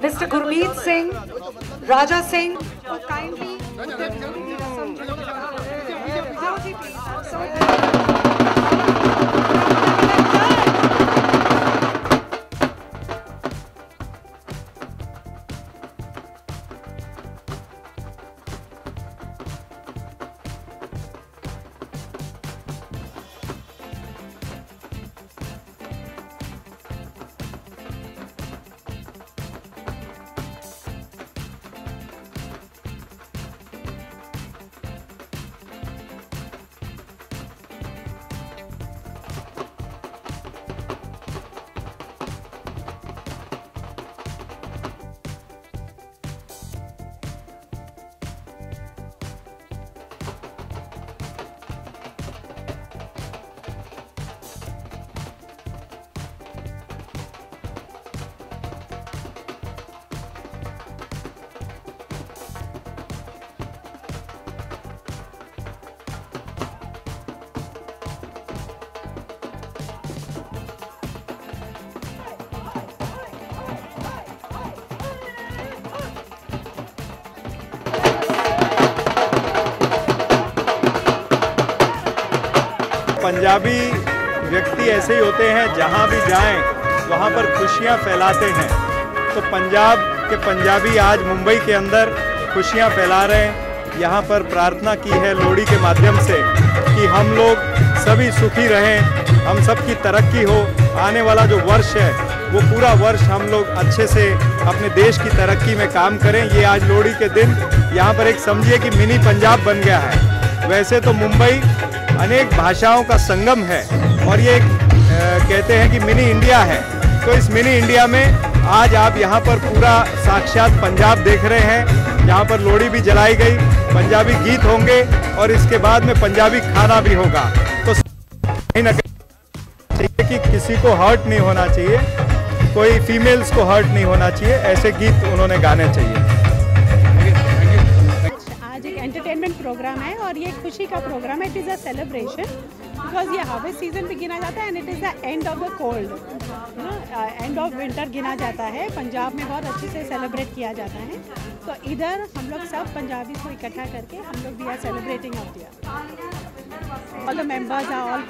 Mr. Gurmeet Singh, Raja Singh, who kindly Punjabi व्यक्ति ऐसे ही होते हैं, जहां भी जाएं वहां पर खुशियां फैलाते हैं। तो पंजाब के पंजाबी आज मुंबई के अंदर खुशियां फैला रहे हैं। यहां पर प्रार्थना की है लोहड़ी के माध्यम से कि हम लोग सभी सुखी रहें, हम सब की तरक्की हो। आने वाला जो वर्ष है वो पूरा वर्ष हम लोग अच्छे से अपने देश की तरक्की में काम करें। ये आज लोहड़ी के दिन यहाँ पर एक समझिए कि मिनी पंजाब बन गया है। वैसे तो मुंबई अनेक भाषाओं का संगम है और ये कहते हैं कि मिनी इंडिया है। तो इस मिनी इंडिया में आज आप यहाँ पर पूरा साक्षात पंजाब देख रहे हैं, जहाँ पर लोहड़ी भी जलाई गई, पंजाबी गीत होंगे और इसके बाद में पंजाबी खाना भी होगा। तो कहीं ना कहीं चाहिए कि किसी को हर्ट नहीं होना चाहिए, कोई फीमेल्स को हर्ट नहीं होना चाहिए, ऐसे गीत उन्होंने गाने चाहिए। प्रोग्राम है और ये खुशी का प्रोग्राम है। It is a celebration because ये हार्वेस्ट सीजन भी गिना जाता है and it is the end of the cold, end of winter गिना जाता है। पंजाब में बहुत अच्छे से सेलिब्रेट किया जाता है। तो इधर हम लोग सब पंजाबी को इकट्ठा करके हम लोग we are celebrating of there. All the members are all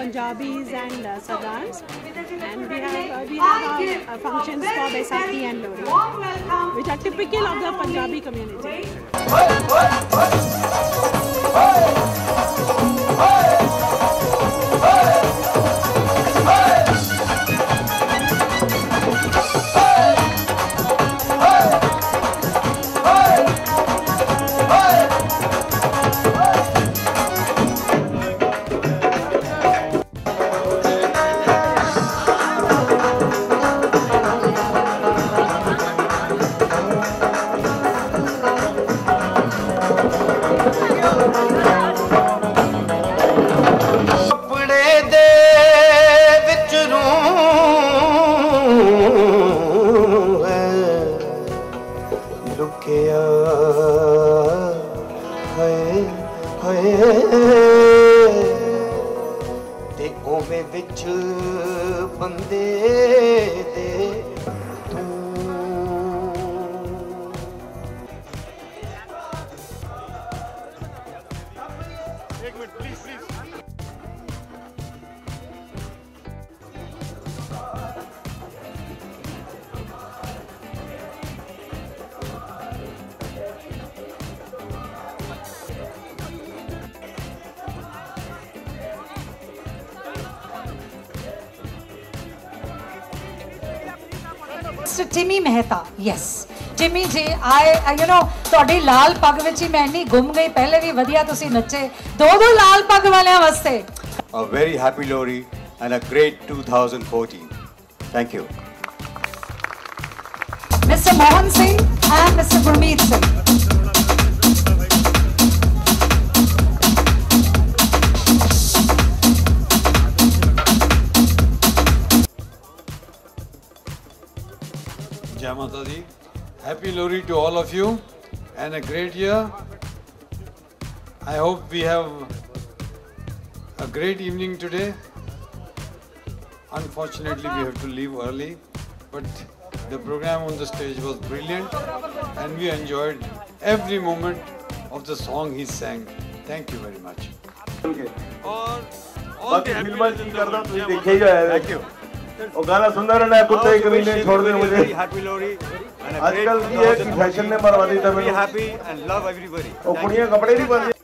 Punjabis and sardars and we have functions for Baisakhi and Lohri which are typical of the Punjabi community. Timmy Mehta, yes. Timmy ji, I, you know, ਤੁਹਾਡੀ ਲਾਲ ਪੱਗ ਵਿੱਚ ਹੀ ਮਹਿੰਦੀ ਗੁੰਮ ਗਈ। ਪਹਿਲੇ ਵੀ ਵਧੀਆ ਤੁਸੀਂ ਨੱਚੇ, ਦੋ ਲਾਲ ਪੱਗ ਵਾਲਿਆਂ ਵਾਸਤੇ। A very happy Lohri and a great 2014. Thank you. Mr. Mohan Singh and Mr. Gurmeet Singh. Jai Mata Di. Happy Lohri to all of you and a great year. I hope we have a great evening today. Unfortunately, we have to leave early, but The program on the stage was brilliant and we enjoyed every moment of the song he sang. Thank you very much. All the happiness in the world. Thank you. और गाना सुंदर रहना है कुत्ते कभी नहीं छोड़ देना मुझे आजकल ये फैशन ने बर्बादी तभी हैप्पी एंड लव एवरीबॉडी और कुड़ियाँ कपड़े नहीं पहनती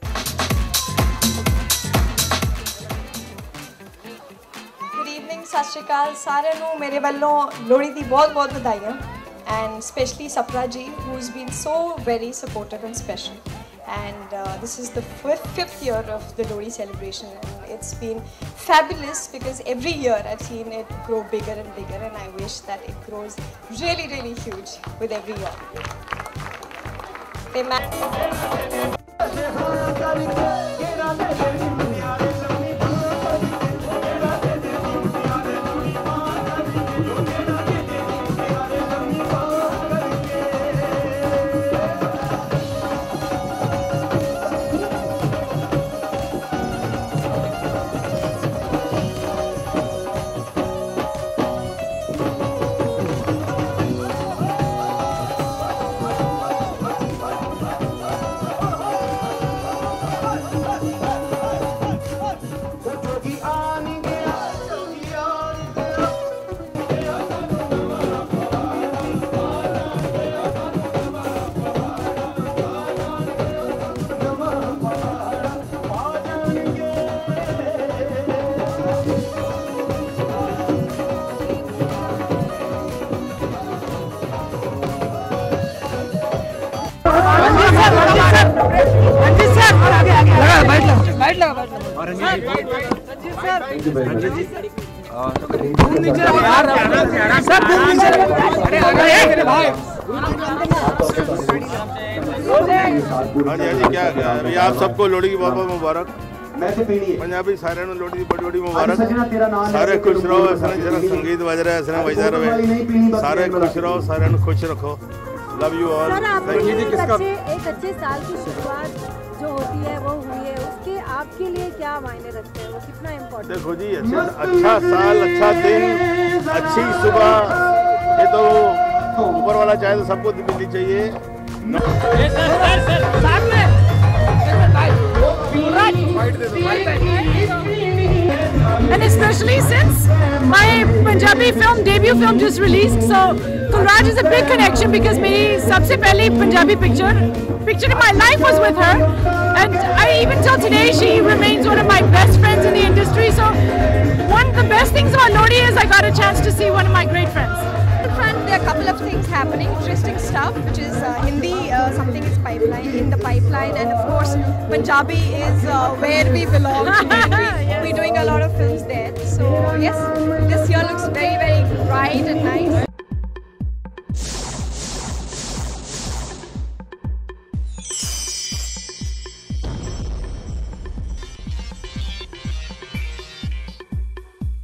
गुड इवनिंग साक्षीकाल सारे नो मेरे बल्लों लोरी दी बहुत बहुत बधाई है and especially Sapra ji who's been so very supportive and special and this is the fifth year of the Lohri celebration and it's been fabulous because every year I've seen it grow bigger and bigger and I wish that it grows really really huge with every year. आप सबको लोहड़ी की बहुत-बहुत मुबारक पंजाबी सारे ने लोहड़ी की बड़ी-बड़ी मुबारक सारे खुश रहो सारे जरा संगीत बज रहा है सारे बजा रहे सारे खुश रहो सारे ने खुश रखो लव यू ऑल एक अच्छे साल की शुरुआत जो होती है वो हुई है उसके आपके लिए क्या मायने रखते हैं वो कितना इम्पोर्टेंट देखो जी अच्छा साल अच्छा दिन अच्छी सुबह ये तो ऊपर वाला चाहे तो सबको मिलनी चाहिए and especially since my Punjabi film debut film just released so Kulraj is a big connection because मेरी सबसे पहली Punjabi picture of my life was with her and I even till today she remains one of my best friends in the industry so one of the best things about Lohri is I got a chance to see one of my great friends. In front there are a couple of things happening, interesting stuff which is Hindi, something is pipeline, in the pipeline and of course Punjabi is where we belong, yes. We're doing a lot of films there so yes this year looks very very bright and nice.